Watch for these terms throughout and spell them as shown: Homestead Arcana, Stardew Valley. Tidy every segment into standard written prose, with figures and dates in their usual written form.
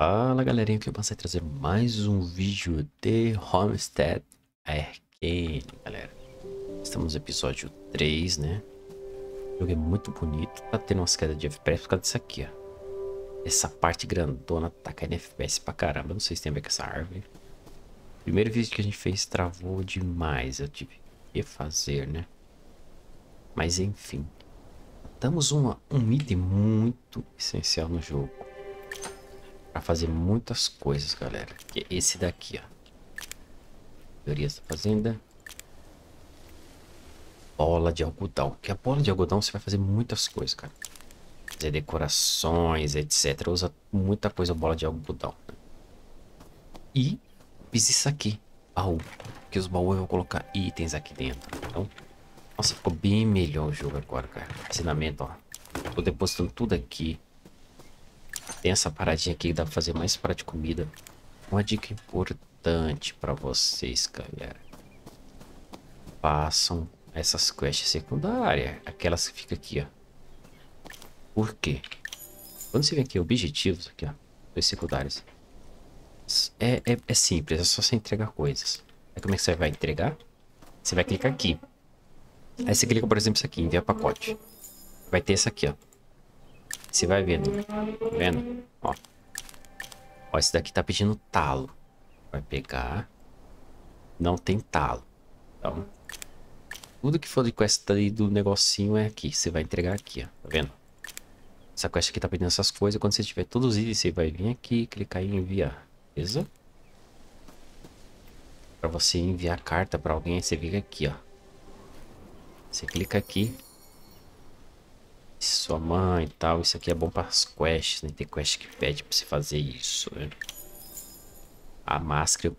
Fala galerinha, que eu passei a trazer mais um vídeo de Homestead Arcana, galera. Estamos no episódio 3, né? O jogo é muito bonito, tá tendo umas quedas de FPS por causa disso aqui, ó. Essa parte grandona tá caindo FPS pra caramba, não sei se tem a ver com essa árvore. Primeiro vídeo que a gente fez travou demais, eu tive que fazer, né? Mas enfim, damos um item muito essencial no jogo para fazer muitas coisas, galera, que é esse daqui, ó. Teorias da fazenda. Bola de algodão. Que a bola de algodão você vai fazer muitas coisas, cara. Fazer decorações, etc. Usa muita coisa a bola de algodão. E fiz isso aqui, baú. Porque os baús eu vou colocar itens aqui dentro. Então, nossa, ficou bem melhor o jogo agora, cara. Ensinamento, ó. Tô depositando tudo aqui. Tem essa paradinha aqui que dá pra fazer mais para de comida. Uma dica importante para vocês, galera. Façam essas quests secundárias. Aquelas que ficam aqui, ó. Por quê? Quando você vem aqui, objetivos, aqui, ó. Os secundários. É simples, é só você entregar coisas. Aí como é que você vai entregar? Você vai clicar aqui. Aí você clica, por exemplo, isso aqui, enviar pacote. Vai ter isso aqui, ó. Você vai vendo, tá vendo? Ó. Ó, esse daqui tá pedindo talo. Vai pegar. Não tem talo. Então, tudo que for de quest aí do negocinho é aqui. Você vai entregar aqui, ó. Tá vendo? Essa quest aqui tá pedindo essas coisas. Quando você tiver todos eles, você vai vir aqui, clicar em enviar. Beleza? Pra você enviar carta pra alguém, você vem aqui, ó. Você clica aqui. Sua mãe e tal, isso aqui é bom para as quests, né? Tem quest que pede para você fazer isso, né? A máscara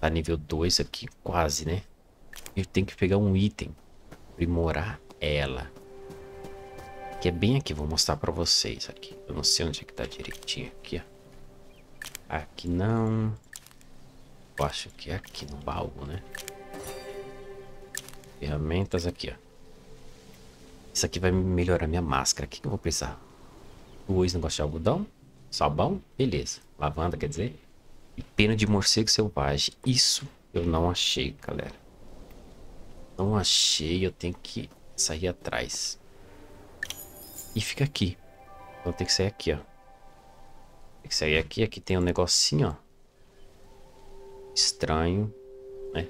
tá nível 2 aqui, quase, né? Eu tenho que pegar um item, aprimorar ela. Que é bem aqui, vou mostrar para vocês aqui. Eu não sei onde é que tá direitinho aqui, ó. Aqui não. Eu acho que é aqui no baú, né? Ferramentas aqui, ó. Isso aqui vai melhorar minha máscara. O que eu vou precisar? 2 negócios de algodão, sabão, beleza. Lavanda, quer dizer. E pena de morcego selvagem. Isso eu não achei, galera. Não achei, eu tenho que sair atrás. E fica aqui. Então tem que sair aqui, ó. Tem que sair aqui, aqui tem um negocinho, ó. Estranho, né?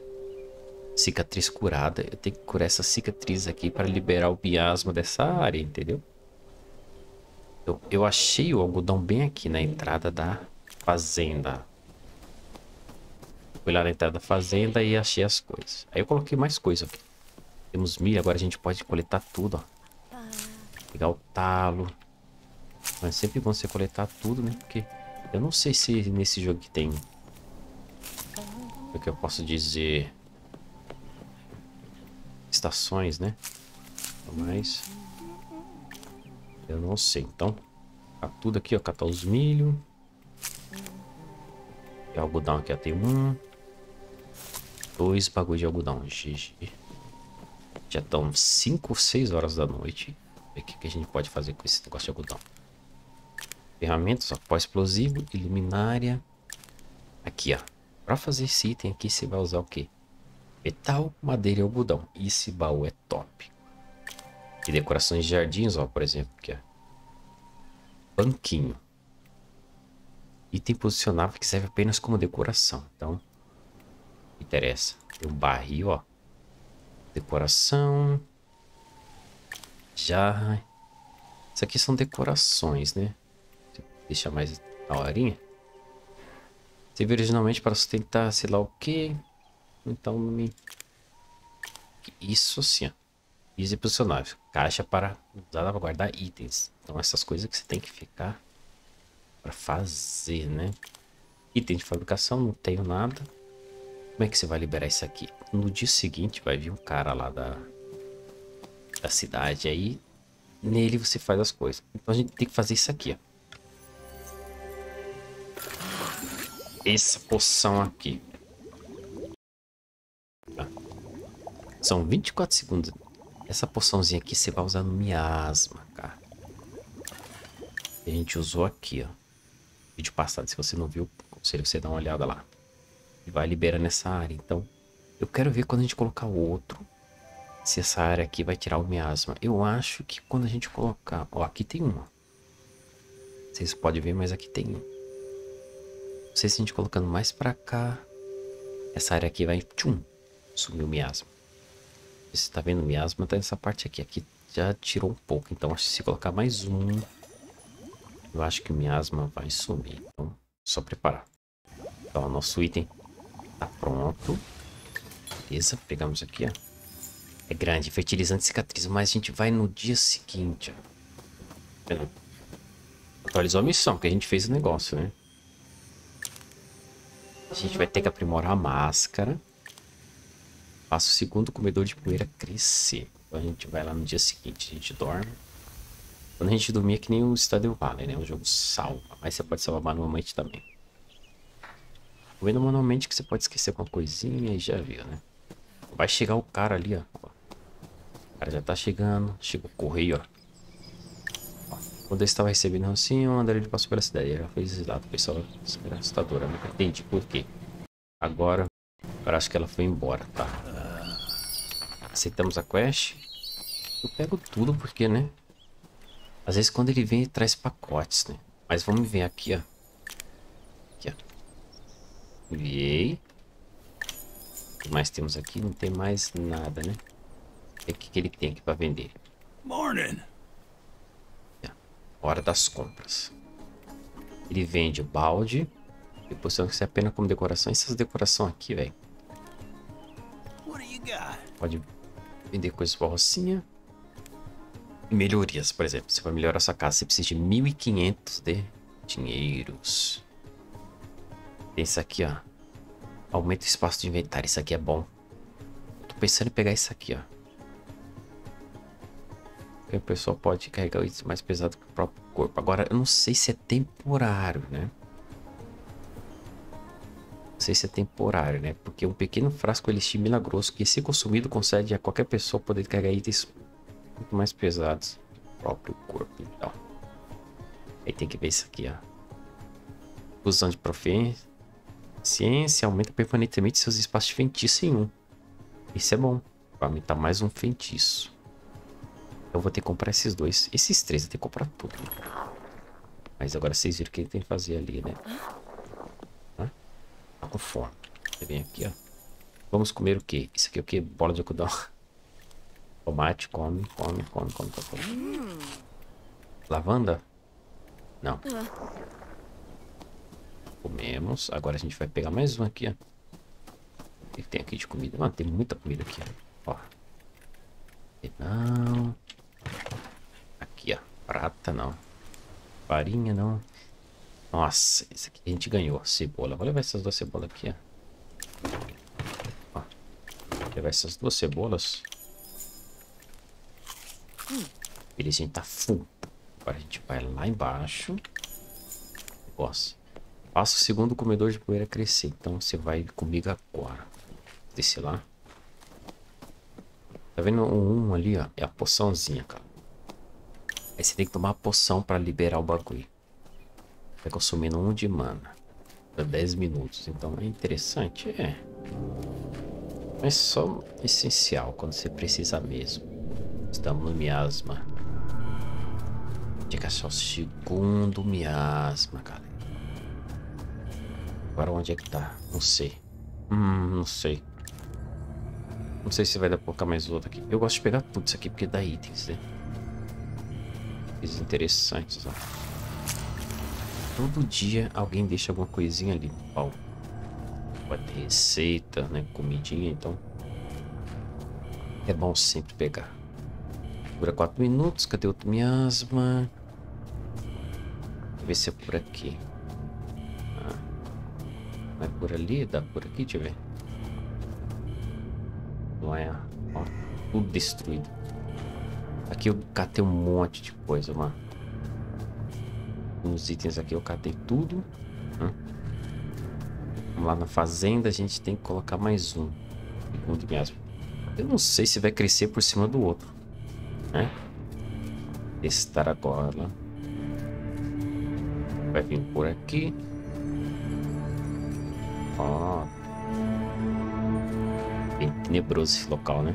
Cicatriz curada. Eu tenho que curar essa cicatriz aqui para liberar o miasma dessa área, entendeu? Eu achei o algodão bem aqui na entrada da fazenda. Fui lá na entrada da fazenda e achei as coisas. Aí eu coloquei mais coisa aqui. Temos milho, agora a gente pode coletar tudo, ó. Pegar o talo. Mas é sempre bom você coletar tudo, né? Porque eu não sei se nesse jogo que tem... O que eu posso dizer... estações, né? Mas eu não sei. Então, tá tudo aqui, ó. Catar os milho. E algodão aqui, ó. Tem 1, 2 bagulho de algodão. GG. Já estão 5 ou 6 horas da noite. O que a gente pode fazer com esse negócio de algodão? Ferramentas, ó. Pó-explosivo, luminária. Aqui, ó. Pra fazer esse item aqui, você vai usar o quê? Metal, madeira e algodão. Esse baú é top. E decorações de jardins, ó, por exemplo, que é banquinho. Item posicionável que serve apenas como decoração. Então, interessa. Tem um barril, ó. Decoração. Jarra. Isso aqui são decorações, né? Deixa mais na horinha. Serve originalmente para sustentar, sei lá o que. Então, isso assim, ó. Isso é posicionável. Caixa para usar para guardar itens. Então, essas coisas que você tem que ficar para fazer, né? Item de fabricação, não tenho nada. Como é que você vai liberar isso aqui? No dia seguinte, vai vir um cara lá da cidade. Aí, nele você faz as coisas. Então, a gente tem que fazer isso aqui, ó. Essa poção aqui. São 24 segundos. Essa poçãozinha aqui você vai usar no miasma, cara. A gente usou aqui, ó. vídeo passado. Se você não viu, aconselho você dar uma olhada lá. E vai liberando essa área. Então, eu quero ver quando a gente colocar o outro, se essa área aqui vai tirar o miasma. Eu acho que quando a gente colocar... Ó, aqui tem uma. Vocês podem ver, mas aqui tem um. Não sei se a gente colocando mais pra cá, essa área aqui vai... Tchum! Sumiu o miasma. Você tá vendo o miasma? Tá nessa parte aqui. Aqui já tirou um pouco. Então, acho que se colocar mais um, eu acho que o miasma vai sumir. Então, só preparar. Então, nosso item tá pronto. Beleza, pegamos aqui, ó. É grande, fertilizante, cicatriz. Mas a gente vai no dia seguinte, ó. Atualizou a missão, que a gente fez o negócio, né? A gente vai ter que aprimorar a máscara. Faça o segundo comedor de poeira crescer. Então a gente vai lá no dia seguinte, a gente dorme. Quando a gente dormir é que nem o Stardew Valley, né? O jogo salva, mas você pode salvar manualmente também. Tô vendo manualmente que você pode esquecer alguma coisinha e já viu, né? Vai chegar o cara ali, ó. O cara já tá chegando. Chegou o correio, ó. Quando eu estava recebendo assim, o André passou pela cidade. Ele já fez esse lado, pessoal. Super assustadora, nunca entendi por quê. Agora, eu acho que ela foi embora, tá? Aceitamos a quest. Eu pego tudo porque, né? Às vezes quando ele vem, ele traz pacotes, né? Mas vamos ver aqui, ó. Aqui, ó. Enviei. O que mais temos aqui? Não tem mais nada, né? O que ele tem aqui para vender? Morning. Hora das compras. Ele vende o balde. Depois você é apenas como decoração. Essas decorações aqui, velho. Pode vender coisas para rocinha. Melhorias, por exemplo. Você vai melhorar sua casa. Você precisa de 1.500 de dinheiros. Tem isso aqui, ó. Aumenta o espaço de inventário. Isso aqui é bom. Tô pensando em pegar isso aqui, ó. Porque o pessoal pode carregar isso mais pesado que o próprio corpo. Agora, eu não sei se é temporário, né? Não sei se é temporário, né? Porque um pequeno frasco elixir milagroso que, se consumido, concede a qualquer pessoa poder carregar itens muito mais pesados que o próprio corpo. Então, aí tem que ver isso aqui, ó. Fusão de profecia. Ciência aumenta permanentemente seus espaços de feitiço em um. Isso é bom. Vai aumentar mais um feitiço. Eu vou ter que comprar esses dois. Esses três eu tenho que comprar tudo. Mas agora vocês viram o que ele tem que fazer ali, né? Tá com fome. Você vem aqui, ó. Vamos comer o quê? Isso aqui é o quê? Bola de algodão. Tomate, come, come, come, come, come. Lavanda? Não. Comemos. Agora a gente vai pegar mais um aqui, ó. O que tem aqui de comida? Mano, tem muita comida aqui, ó. Não. Aqui, ó. Prata, não. Farinha, não. Nossa, esse aqui a gente ganhou. Cebola. Vou levar essas duas cebolas aqui, ó. Vou levar essas duas cebolas. Belezinha, tá full. Agora a gente vai lá embaixo. Nossa. Faça o segundo comedor de poeira crescer. Então você vai comigo agora. Desce lá. Tá vendo um ali, ó? É a poçãozinha, cara. Aí você tem que tomar a poção pra liberar o bagulho. Vai consumindo um de mana. Dá 10 minutos. Então é interessante, é. Mas só essencial quando você precisa mesmo. Estamos no miasma. Tem que achar o segundo miasma, cara. Agora onde é que tá? Não sei. Não sei. Não sei se vai dar pra colocar mais outro aqui. Eu gosto de pegar tudo isso aqui porque dá itens, né? Itens interessantes, ó. Todo dia alguém deixa alguma coisinha ali no pau. Pode ter receita, né? Comidinha, então. É bom sempre pegar. Dura 4 minutos. Cadê outro miasma? Deixa eu ver se é por aqui. Vai por ali, dá por aqui, deixa eu ver. Não é, ó, tudo destruído. Aqui eu catei um monte de coisa, mano. Uns itens aqui eu catei tudo. Vamos lá na fazenda, a gente tem que colocar mais um. Segundo mesmo. Eu não sei se vai crescer por cima do outro, né? Testar agora. Vai vir por aqui. Ó. Bem tenebroso esse local, né?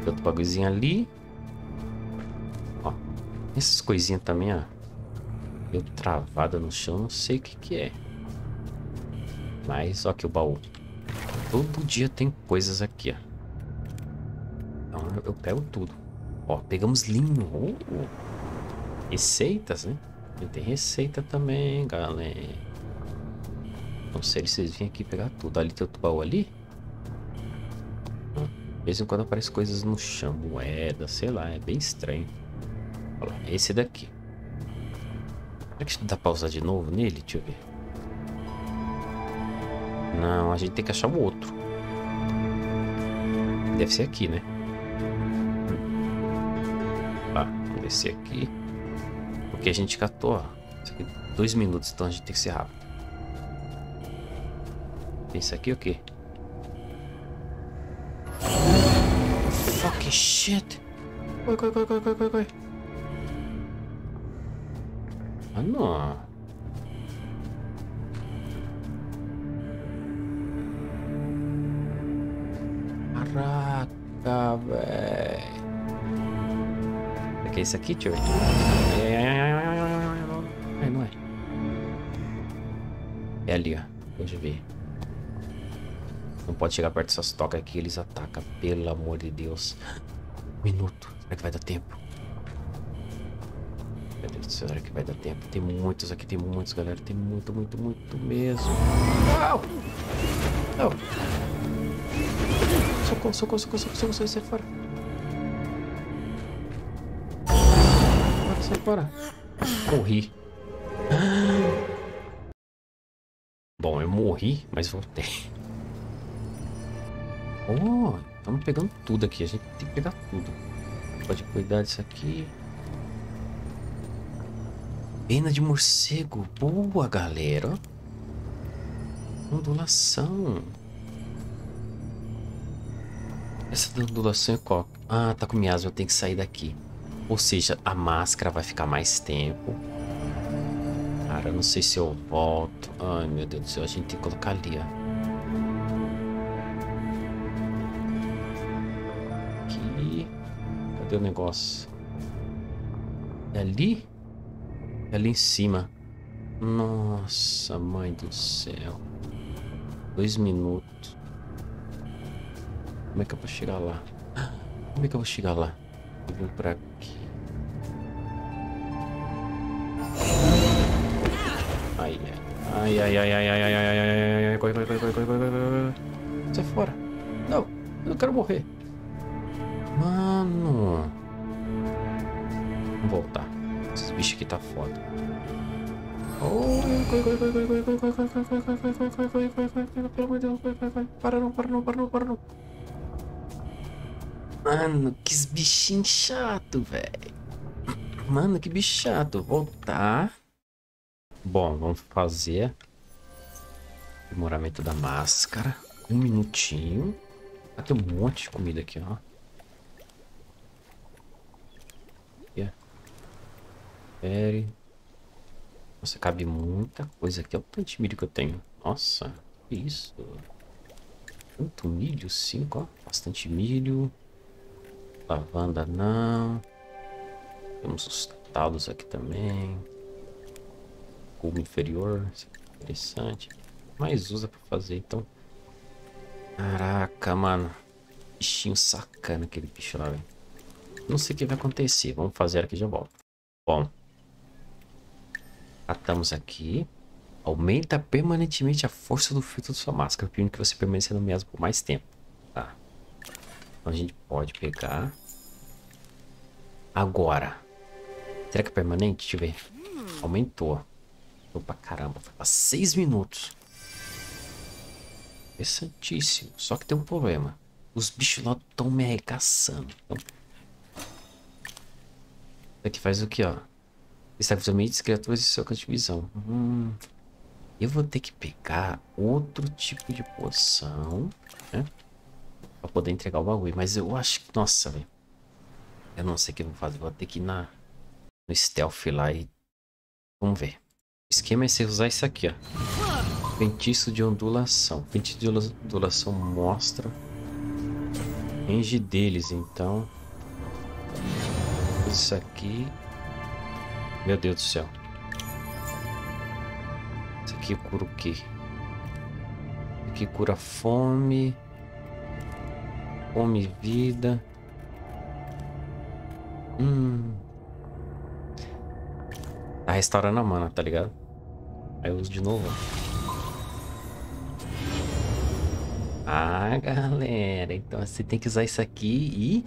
Tem outro bagulhozinho ali. Ó. Essas coisinhas também, ó. Meio travada no chão. Não sei o que que é. Mas, ó aqui o baú. Todo dia tem coisas aqui, ó. Então eu pego tudo. Ó, pegamos linho. Receitas, né? E tem receita também, galera. Não sei se vocês virem aqui pegar tudo. Ali tem outro baú ali. De vez em quando aparecem coisas no chão. Moeda, sei lá. É bem estranho. Olha lá, esse daqui. Será que dá pra usar de novo nele? Deixa eu ver. Não, a gente tem que achar o outro. Deve ser aqui, né? Tá, vou descer aqui. Porque a gente catou, ó. Isso aqui, 2 minutos, então a gente tem que ser rápido. Tem isso aqui ou o quê? Fucking shit! Corre, corre, corre, corre, corre, corre. Ah, não. Caraca, velho. É que é isso aqui, tio? É, não é? É ali, ó. Deixa eu ver. Não pode chegar perto dessas tocas aqui, eles atacam. Pelo amor de Deus. Minuto. Será que vai dar tempo? Meu Deus do céu, será que vai dar tempo? Tem muitos aqui, tem muitos, galera. Tem muito, muito, muito mesmo. Au! Au! Socorro, socorro, socorro, socorro, socorro, sai fora. Sai fora. Morri. Bom, eu morri, mas voltei. Oh, estamos pegando tudo aqui. A gente tem que pegar tudo. Pode cuidar disso aqui. Pena de morcego. Boa, galera. Ondulação. Essa ondulação é qual? Ah, tá com miasma, eu tenho que sair daqui. Ou seja, a máscara vai ficar mais tempo. Cara, eu não sei se eu volto. Ai, meu Deus do céu, a gente tem que colocar ali, ó. Aqui. Cadê o negócio? É ali? É ali em cima. Nossa, mãe do céu. 2 minutos. Como é que eu vou chegar lá? Como é que eu vou chegar lá? Eu vim pra aqui. Ai, ai, ai, ai, ai, ai, ai, ai, ai, ai, corre, corre, corre, corre, corre, corre. Sai fora. Não, eu não quero morrer. Mano. Vamos voltar. Esses bichos aqui tá foda. Corre, corre, corre, corre, corre, corre, corre, corre, corre, corre, corre, corre, corre, corre, pelo amor de Deus, corre, corre, corre. Para não, para não, para não, para não. Mano, que bichinho chato, velho. Mano, que bicho chato. Voltar. Bom, vamos fazer aprimoramento da máscara. 1 minutinho. Ah, tem um monte de comida aqui, ó. Yeah. Pera. Nossa, cabe muita coisa aqui. Olha o tanto de milho que eu tenho. Nossa, que isso. Tanto milho, 5, ó. Bastante milho. Lavanda não. Temos os talos aqui também. Cubo inferior. Isso é interessante. Mas usa pra fazer, então. Caraca, mano. Bichinho sacana aquele bicho lá, velho. Não sei o que vai acontecer. Vamos fazer aqui e já volto. Bom. Atamos aqui. Aumenta permanentemente a força do filtro de sua máscara, permitindo que você permaneça no miasma por mais tempo. Tá. Então a gente pode pegar. Agora. Será que é permanente? Deixa eu ver. Aumentou. Opa, caramba. Foi pra 6 minutos. Interessantíssimo. Só que tem um problema. Os bichos lá estão me arregaçando. Então... isso aqui faz o que, ó? Estabilizamento de criaturas e seu campo de visão. Eu vou ter que pegar outro tipo de poção, né? Pra poder entregar o bagulho, mas eu acho que... nossa, velho. Eu não sei o que eu vou fazer. Vou ter que ir no stealth lá e Vamos ver. O esquema é você usar isso aqui, ó. Feitiço de ondulação. Feitiço de ondulação mostra range deles, então. Isso aqui. Meu Deus do céu. Isso aqui cura o quê? Isso aqui cura fome. Fome e vida. Tá restaurando a mana, tá ligado? Aí eu uso de novo. Ah, galera. Então você tem que usar isso aqui e...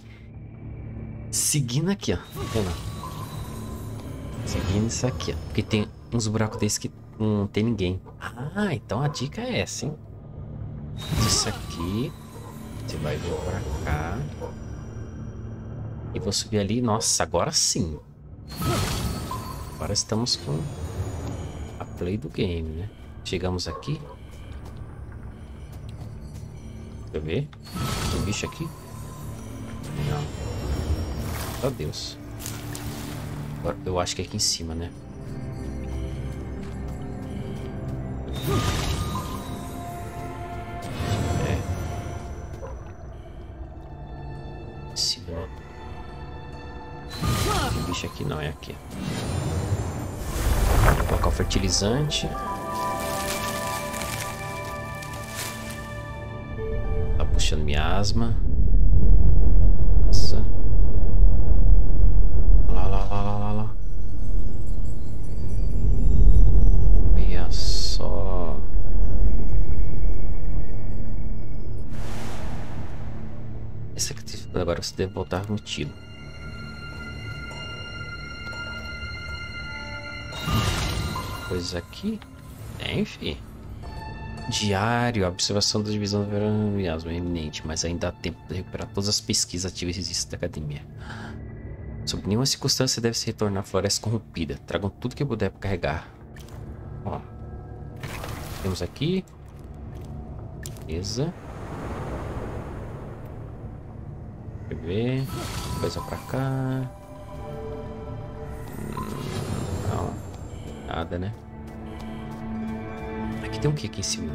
seguindo aqui, ó. Seguindo isso aqui, ó. Porque tem uns buracos desses que não tem ninguém. Ah, então a dica é essa, hein? Isso aqui... você vai vir pra cá. E vou subir ali. Nossa, agora sim. Agora estamos com a play do game, né? Chegamos aqui. Deixa eu ver. Tem um bicho aqui? Não. Meu Deus. Agora, eu acho que é aqui em cima, né? É. Em cima, né? Tem bicho aqui não, é aqui. Vou colocar o fertilizante. Tá puxando miasma. Nossa. Lá, lá, lá, lá, lá, lá. Olha só. Esse aqui agora você deve voltar no tiro. Coisas aqui, enfim. Diário, observação da divisão do verão miasma é iminente, mas ainda há tempo de recuperar todas as pesquisas ativas existentes da academia. Sob nenhuma circunstância deve se retornar à floresta corrompida. Tragam tudo que puder para carregar. Ó, temos aqui, beleza. Deixa eu ver, coisa para cá. Nada, né? Aqui tem um que aqui em cima?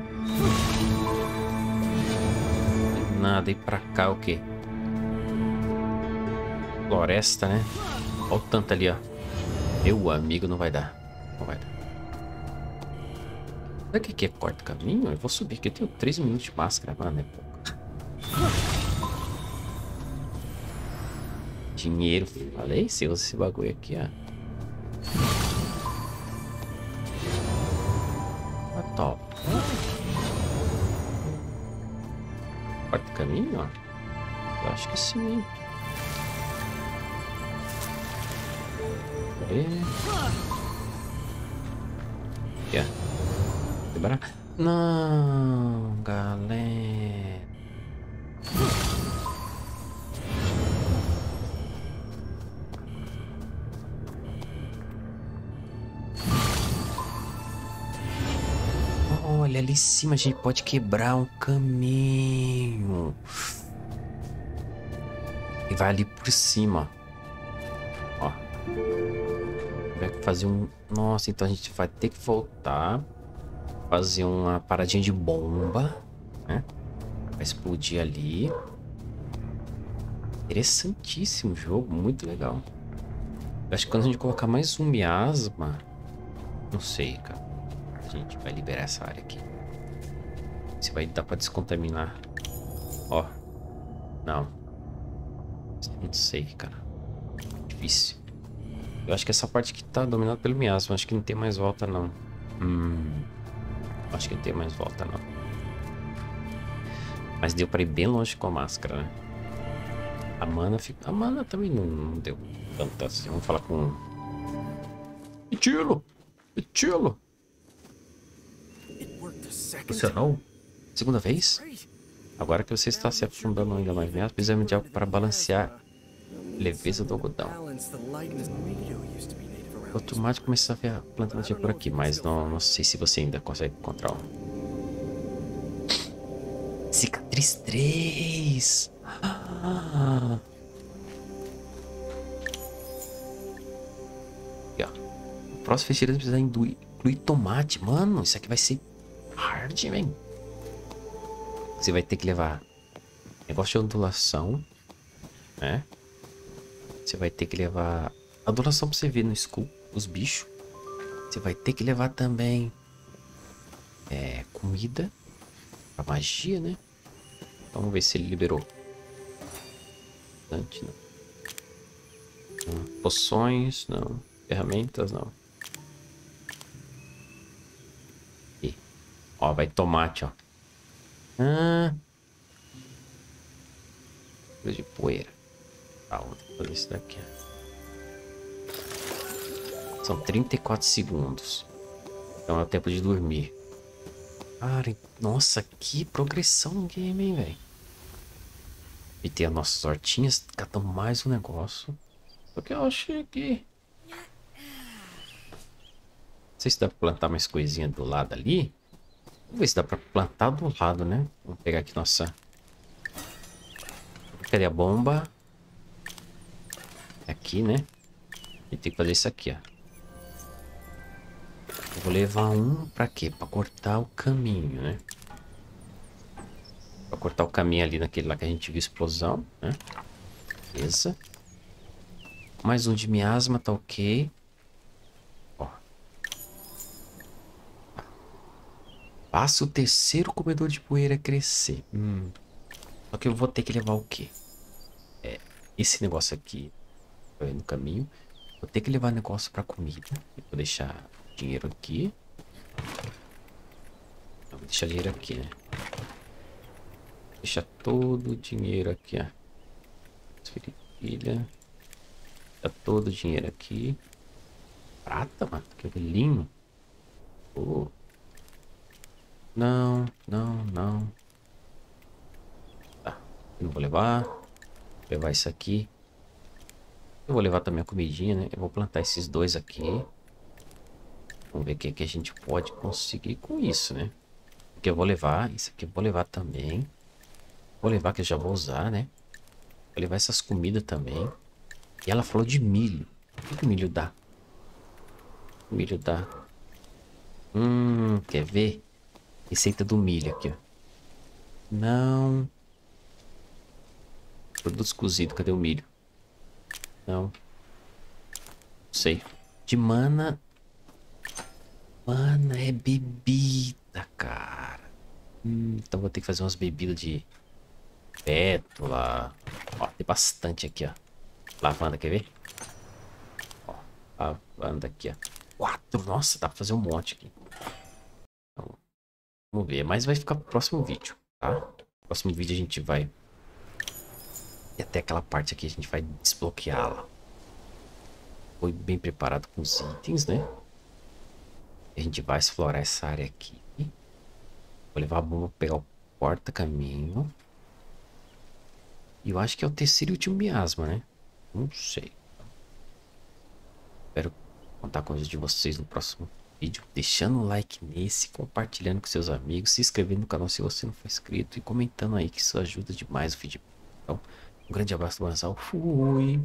Nada. E pra cá o que? Floresta, né? Olha o tanto ali, ó. Meu amigo, não vai dar. Não vai dar. Será que aqui é corta caminho? Eu vou subir, que eu tenho 3 minutos de máscara. Mano, é pouco. Dinheiro. Falei, você usa esse bagulho aqui, ó. Top. Quarto caminho, ó. Eu acho que sim, hein? E... yeah. Quebrar? Não, galera. Olha, ali em cima a gente pode quebrar um caminho. E vai ali por cima. Ó. Vai fazer um... nossa, então a gente vai ter que voltar. Fazer uma paradinha de bomba, né? Vai explodir ali. Interessantíssimo jogo, muito legal. Acho que quando a gente colocar mais um miasma... não sei, cara. A gente vai liberar essa área aqui. Você vai dar pra descontaminar. Ó. Não. Não sei, cara. Difícil. Eu acho que essa parte aqui tá dominada pelo miasma. Acho que não tem mais volta, não. Acho que não tem mais volta, não. Mas deu pra ir bem longe com a máscara, né? A mana fica... a mana também não deu tanto assim. Vamos falar com... Itilo! Itilo! Funcionou? Segunda vez? Agora que você está se afundando ainda mais, precisamos de algo para balancear a leveza do algodão. O automático começou a ver a planta nativa por aqui, mas não sei se você ainda consegue encontrá-la. Cicatriz 3! Ah. Aqui, ó. Próximo festival precisa incluir tomate. Mano, isso aqui vai ser hard, velho. Você vai ter que levar negócio de ondulação, né? Você vai ter que levar ondulação pra você ver no school, os bichos. Você vai ter que levar também comida. Pra magia, né? Então, vamos ver se ele liberou. Antes, não. Poções, não. Ferramentas, não. Aqui. Ó, vai tomate, ó. Coisa de poeira. Tá, vou fazer isso daqui. São 34 segundos. Então é o tempo de dormir. Cara, nossa, que progressão no game, hein, velho. E tem as nossas hortinhas. Catamos mais um negócio. Porque eu achei que... Não sei se dá pra plantar mais coisinha do lado ali. Vamos ver se dá pra plantar do lado, né? Vamos pegar aqui nossa... Cadê a bomba? Aqui, né? E tem que fazer isso aqui, ó. Eu vou levar um pra quê? Pra cortar o caminho, né? Pra cortar o caminho ali naquele lá que a gente viu explosão, né? Beleza. Mais um de miasma, tá ok. Ó. Passa o terceiro comedor de poeira crescer. Só que eu vou ter que levar o quê? Esse negócio aqui no caminho. Vou ter que levar negócio pra comida. Eu vou deixar dinheiro aqui. Vou deixar dinheiro aqui, né? Vou deixar todo o dinheiro aqui, ó. Transferir pilha. Tá todo o dinheiro aqui. Prata, mano. Que velhinho. Oh. Não, não, não. Tá. Eu não vou levar. Vou levar isso aqui. Eu vou levar também a comidinha, né? Eu vou plantar esses dois aqui. Vamos ver o que a gente pode conseguir com isso, né? Porque eu vou levar. Isso aqui eu vou levar também. Vou levar que eu já vou usar, né? Vou levar essas comidas também. E ela falou de milho. O que o milho dá? O milho dá... quer ver? Receita do milho aqui, ó. Não. Produtos cozidos, cadê o milho? Não. Não sei. De mana... Mana é bebida, cara. Então vou ter que fazer umas bebidas de... Pétula. Ó, tem bastante aqui, ó. Lavanda, quer ver? Ó, lavanda aqui, ó. 4, nossa, dá pra fazer um monte aqui. Então, vamos ver, mas vai ficar pro próximo vídeo, tá? No próximo vídeo a gente vai... E até aquela parte aqui a gente vai desbloqueá-la. Foi bem preparado com os itens, né? A gente vai explorar essa área aqui. Vou levar a bomba pra pegar o porta-caminho. E eu acho que é o terceiro e último miasma, né? Não sei. Espero contar com a ajuda de vocês no próximo vídeo. Deixando um like nesse, compartilhando com seus amigos, se inscrevendo no canal se você não for inscrito e comentando aí que isso ajuda demais o vídeo. Então, um grande abraço do Anzal. Fui!